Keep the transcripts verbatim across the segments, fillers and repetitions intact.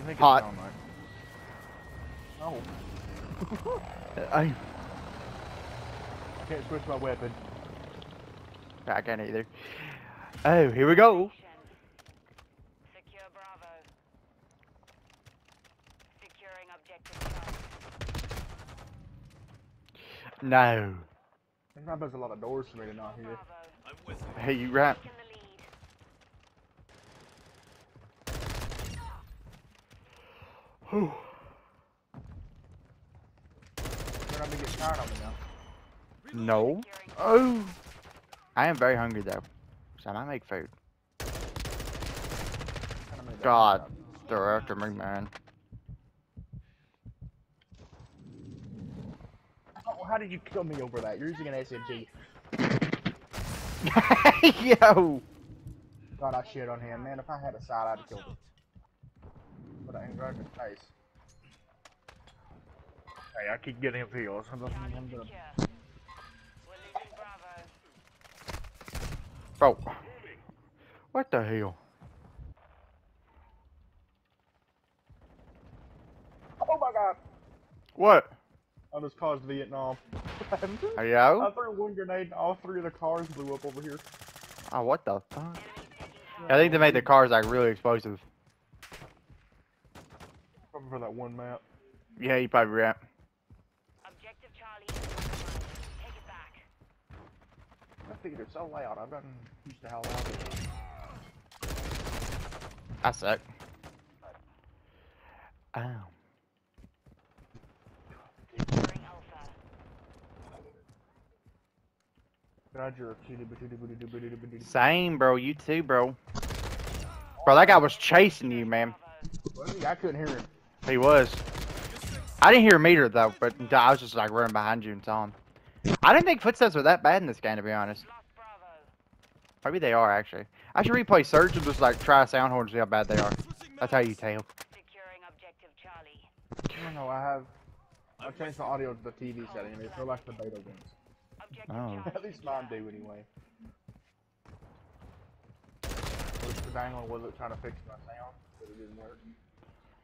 You think hot. Oh. I can't switch my weapon. I can't either. Oh, here we go. Secure Bravo. Securing objective. No. There's a lot of doors for me to not hear. I'm with you. Hey, you rap. Whew. They're gonna get tired on me now. No. Oh. I am very hungry though, so I might make food. God, they're after me, man. Oh, how did you kill me over that? You're using an S M G. Yo. God, I shit on him, man. If I had a side, I'd kill him. But I ain't right in the face. Hey, I keep getting pills. I'm gonna, I'm gonna... Bro, what the hell? Oh my god! What? I just caused Vietnam. Hello? I threw one grenade and all three of the cars blew up over here. Oh, what the fuck? I think they made the cars like really explosive. Probably for that one map. Yeah, you probably right. I figured it's so loud, I've gotten used to how loud it is. I suck. Ow. Um. Same, bro. You too, bro. Bro, that guy was chasing you, man. I couldn't hear him. He was. I didn't hear him either, though, but I was just like running behind you and saw him. I didn't think footsteps were that bad in this game, to be honest. Maybe they are, actually. I should replay Surge and just, like, try sound horns to see how bad they are. That's how you tell. Securing objective Charlie. I don't know, I have... I've changed the audio to the T V setting, and they feel like the beta ones. Oh. At least mine do, anyway. The dang one wasn't trying to fix my sound, but it didn't work.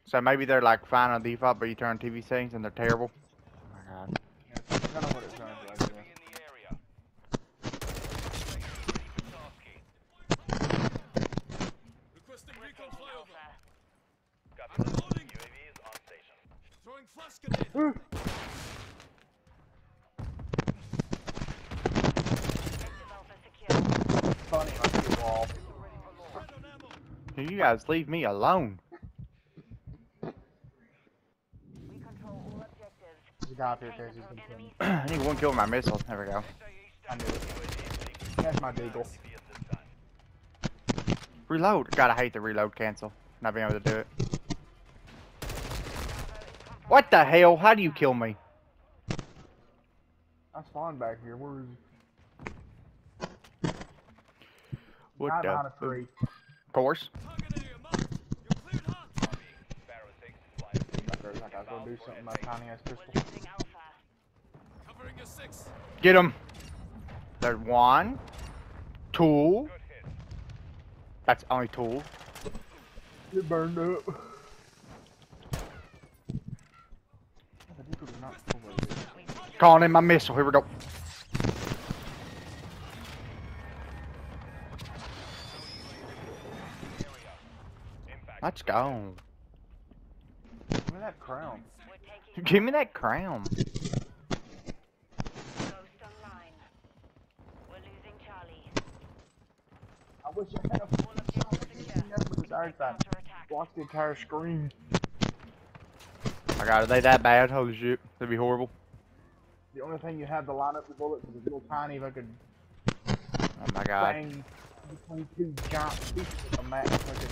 So maybe they're, like, fine on default, but you turn T V settings and they're terrible? Oh my god. I don't know what it sounds like. Ooh. Funny, you, all. You guys leave me alone. We control all objectives. Up here, there's I need one kill with my missile. There we go. I knew it. That's my deagle. Reload. God, I hate the reload cancel. Not being able to do it. What the hell? How do you kill me? I spawned back here. Where is he? What the? Of course. I gotta go do something with my tiny ass pistol. Get him. There's one. Two. That's only two. You burned up. Calling in my missile, here we go. Let's go. Give me that crown. Give me that crown. I wish I had a full attack. Watch the entire screen. Oh my god, are they that bad? Holy shit, that'd be horrible. The only thing you have to line up the bullets is a little tiny fucking. Oh my god. Bang between two giant pieces of a max fucking.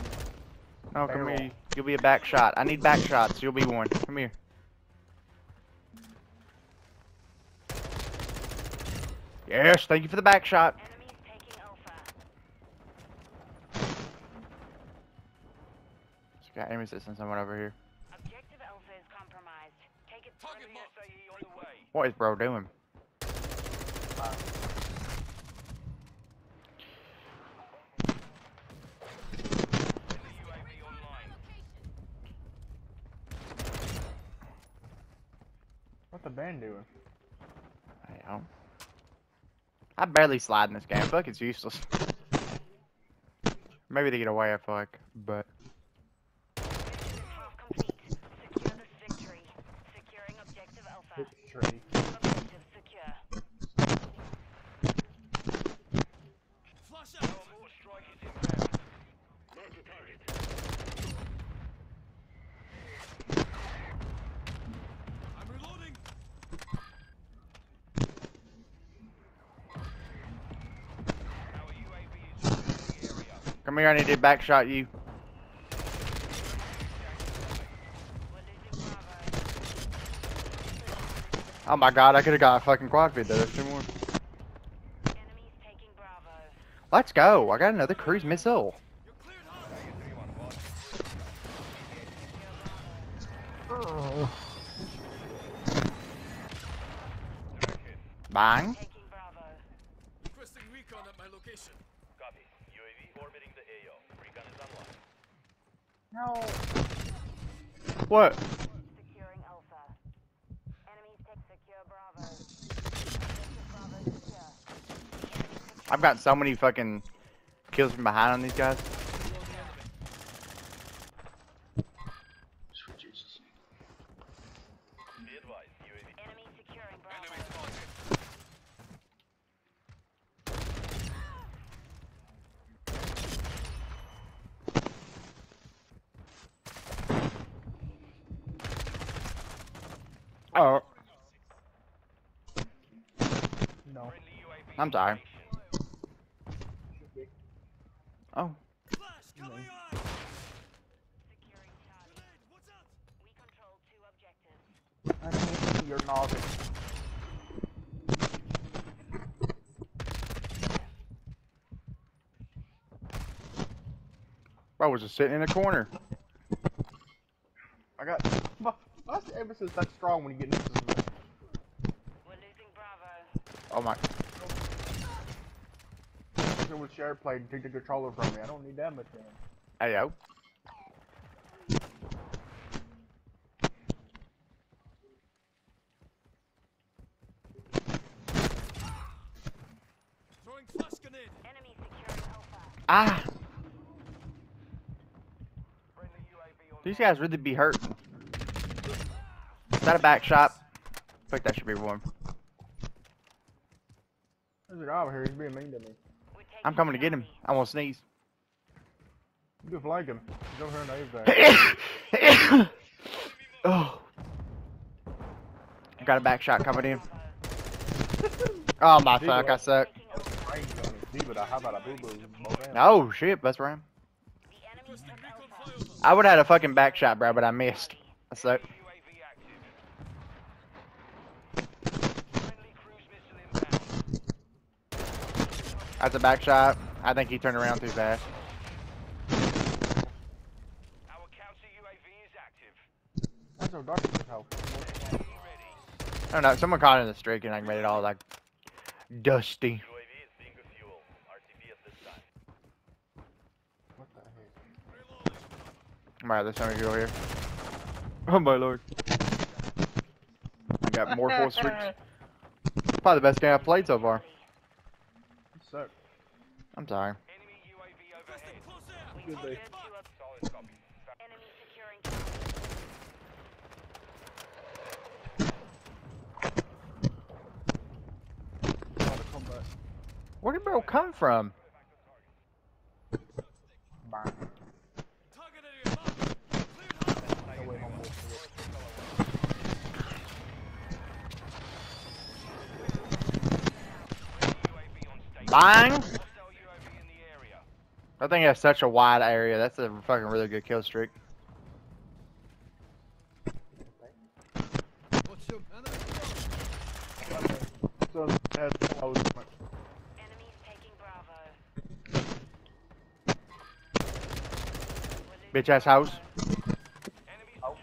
Oh, come here. You'll be a back shot. I need back shots. You'll be one. Come here. Yes, thank you for the back shot. Enemies taking alpha. Just got aim assistance someone over here. Objective alpha is compromised. Take it on the way. What is bro doing? Wow. the band doing? I am. I barely slide in this game. I feel like it's useless. Maybe they get away, I feel like, but. Tree. Objective secure. Flush out. More strike is inbound. Mark the target. I'm reloading. Our U A V is in the area. Come here, I need to back shot you. Oh my god, I could have got a fucking quad feed there. There's two more. Enemies taking Bravo. Let's go. I got another cruise missile. Oh. Bang. Requesting recon at my location. Copy. U A V orbiting the A O. Recon is online. No. What? I've got so many fucking kills from behind on these guys. Oh. No. I'm sorry. Oh. Flash, coming on. Securing target. What's up? We control two objectives. I need your knowledge. I was just sitting in a corner. I got. Why is the emphasis that strong when you get into this? We're losing Bravo. Oh my. With share play and take the controller from me. I don't need that much damage. Hey yo. Throwing flash grenade. Enemy securing Alpha. Ah. These guys really be hurt. Is that a back shot? I think that should be warm. There's a guy over here. He's being mean to me. I'm coming to get him. I want to sneeze. You can flag him. He's over here in the A V. Oh. I got a back shot coming in. Oh my fuck, I suck. Oh shit, that's right. I would have had a fucking back shot, bro, but I missed. I suck. That's a back shot. I think he turned around too fast. Our counter U A V is active. That's no dark as hell. I don't know. Someone caught in the streak and I made it all like dusty. U A V is being refueled. R T B at this time. What the heck? Alright, there's somebody over here. Oh my lord. I got more full streaks. Probably the best game I've played so far. I'm sorry. Enemy U A V overhead. Good day. Solid copy. Enemy securing. Where did bro come from? Bye. Bang! I think that's such a wide area. That's a fucking really good kill streak. Enemies taking Bravo. Bitch ass house. Oh.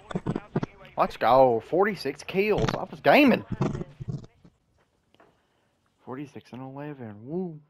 Let's go. forty-six kills. I was gaming. forty-six and eleven. Woo.